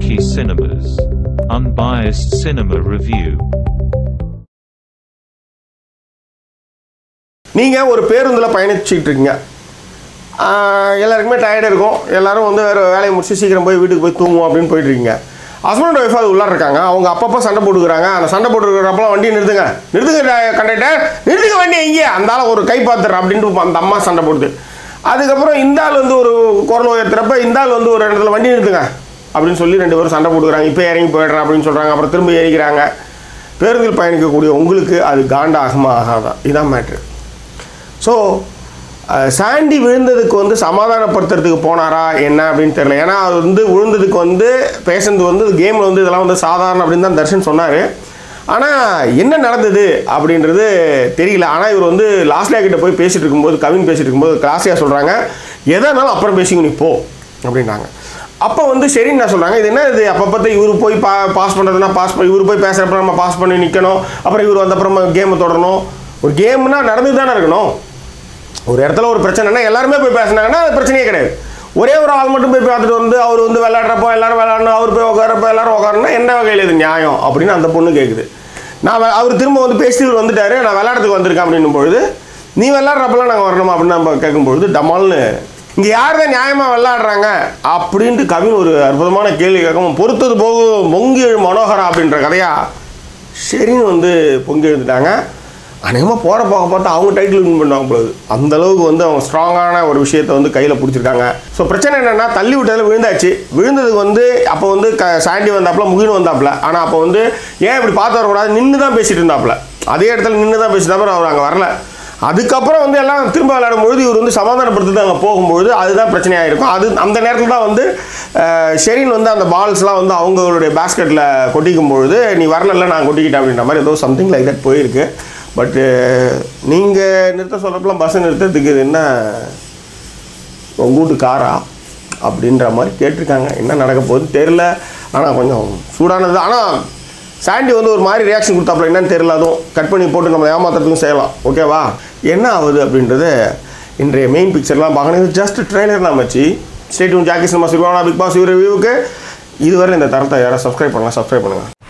Jackie Cinemas. Unbiased cinema review. நீங்க ஒரு பேருந்துல பயணிச்சிட்டு இருக்கீங்க. எல்லாருக்குமே டயர்டா இருக்கும். எல்லாரும் வந்து வேற வேலைய முடிச்சு சீக்கிரம் போய் வீட்டுக்கு போய் தூங்குவோம் அப்படினு போயிட்டு இருக்கீங்க. ஹஸ்பண்ட் வைஃப் அது உள்ள இருக்காங்க. அவங்க அப்பப்ப சண்டை போட்டுக்குறாங்க. அந்த சண்டை போட்டுக்குறப்பலாம் வண்டி நிறுத்துங்க. நிறுத்துங்க கண்டக்டர். நிறுத்துங்க வண்டி எங்க? அந்தால ஒரு கை பாத்துற அப்படினு அந்த அம்மா சண்டை போடுது. அதுக்கு அப்புறம் இந்த ஆள் வந்து ஒரு குரல் உயர்த்தறப்ப இந்த ஆள் வந்து ஒரு இடத்துல வண்டி நிறுத்துங்க அப்படினு சொல்லி ரெண்டு பேரும் சண்டை போடுறாங்க. இப்போ ஏறிங்க போய்டற அப்படினு சொல்றாங்க. அப்புறம் திரும்ப ஏறிக்கறாங்க. பேருந்தில் பயணிக்க கூடிய உங்களுக்கு அது காண்டாகுமா ஆகாதா இதான் மேட்டர். சோ சாண்டி விழுந்ததுக்கு வந்து சமாதானப்படுத்துறதுக்கு போனாரா என்ன அப்படினு தெரியல. ஏனா அது வந்து விழுந்ததுக்கு வந்து பேஷண்ட் வந்து கேம்ல வந்து இதெல்லாம் வந்து சாதாரண அப்படினு தான் தர்ஷன் சொன்னாரு. ஆனா என்ன நடந்தது அப்படிங்கிறது தெரியல. ஆனா இவர் வந்து லாஸ்ட்ல கிட்ட போய் பேசிட்டு இருக்கும்போது கவின் பேசிட்டு இருக்கும்போது கிளாசியா சொல்றாங்க எதனால அப்புறம் பேசிங்க நீ போ அப்படினாங்க. அப்ப வந்து சரி நான் சொல்றாங்க இது என்ன இது அப்பப்பதே இவரு போய் பாஸ் பண்றதுனா பாஸ் பண்ணி இவரு போய் பேசறப்ப நம்ம பாஸ் பண்ணி நிக்கணும். அப்புறம் இவரு வந்த அப்புறமா கேம் தொடரணும். ஒரு கேம்னா நடந்துட்டு தான இருக்கணும். ஒரு இடத்துல ஒரு பிரச்சனைனா எல்லாரும் போய் பேசனாங்கன்னா அது பிரச்சனையே கிடையாது. ஒரே ஒரு ஆள் மட்டும் போய் பார்த்துட்டு வந்து அவர் வந்து விளையாடுறப்போ எல்லாரும் விளையாடணும் அவர் போய் உட்காரப்போ எல்லாரும் உட்காரணும்னா என்ன வகையில் இது நியாயம் அப்படின்னு அந்த பொண்ணு கேட்குது. நான் அவர் திரும்ப வந்து பேசி இவர் வந்துட்டாரு நான் விளையாடுறதுக்கு வந்திருக்கேன் அப்படின்னும் பொழுது நீ விளையாடுறப்பெல்லாம் நாங்கள் வரணுமா அப்படின்னு நம்ம கேட்கும்பொழுது டமால்னு இங்கே யார் தான் நியாயமாக விளையாடுறாங்க அப்படின்ட்டு கவின் ஒரு அற்புதமான கேள்வி கேட்கும். பொறுத்தது போகும் பொங்கி எழு மனோகரா அப்படின்ற கதையா சரின்னு வந்து பொங்கி எழுந்துட்டாங்க. அநேகமாக போகிற போக பார்த்தா அவங்க டைட்டில் வின் பண்ணுவாங்க பொழுது அந்தளவுக்கு வந்து அவங்க ஸ்ட்ராங்கான ஒரு விஷயத்தை வந்து கையில் பிடிச்சிருக்காங்க. ஸோ பிரச்சனை என்னென்னா தள்ளி விட்டதில் விழுந்தாச்சு. விழுந்ததுக்கு வந்து அப்போ வந்து சாண்டி வந்தாப்புல முகின் வந்தாப்புல. ஆனால் அப்போ வந்து ஏன் இப்படி பார்த்து வரக்கூடாது நின்று தான் பேசிகிட்டு இருந்தாப்புல. அதே இடத்துல நின்று தான் பேசிட்டு அப்புறம் அவர் அங்கே வரல. அதுக்கப்புறம் வந்து எல்லாம் திரும்ப விளையாடும்பொழுது இவர் வந்து சமாதானப்படுத்துறது அங்கே போகும்பொழுது அதுதான் பிரச்சனையாக இருக்கும். அது அந்த நேரத்தில் தான் வந்து ஷெரின் வந்து அந்த பால்ஸ்லாம் வந்து அவங்களுடைய பேஸ்கெட்டில் கொட்டிக்கும் பொழுது நீ வரல நான் கொட்டிக்கிட்டேன் அப்படின்ற மாதிரி ஏதோ சம்திங் லைக் தட் போயிருக்கு. பட்டு நீங்கள் நிறுத்த சொல்கிறப்பெல்லாம் பஸ்ஸை நிறுத்தத்துக்கு இது என்ன உங்கள் வீட்டு காரா அப்படின்ற மாதிரி கேட்டிருக்காங்க. என்ன நடக்க போகுதுன்னு தெரில. ஆனால் கொஞ்சம் சூடானது. ஆனால் சாண்டி வந்து ஒரு மாதிரி ரியாக்ஷன் கொடுத்தாப்புல என்னன்னு தெரில. அதுவும் கட் பண்ணி போட்டு நம்ம ஏமாத்துறதுக்கும் செய்யலாம். ஓகேவா என்ன ஆகுது அப்படின்றது இன்றைய மெயின் பிக்சர்லாம் பார்க்கணும். இது ஜஸ்ட் ட்ரெய்லர்லாம் வச்சு stay tune Jackie cinemas Bigg Boss ரிவ்யூவுக்கு இதுவரை இந்த தரத்தை யாரும் சப்ஸ்கிரைப் பண்ணலாம். சப்ஸ்கிரைப் பண்ணுங்கள்.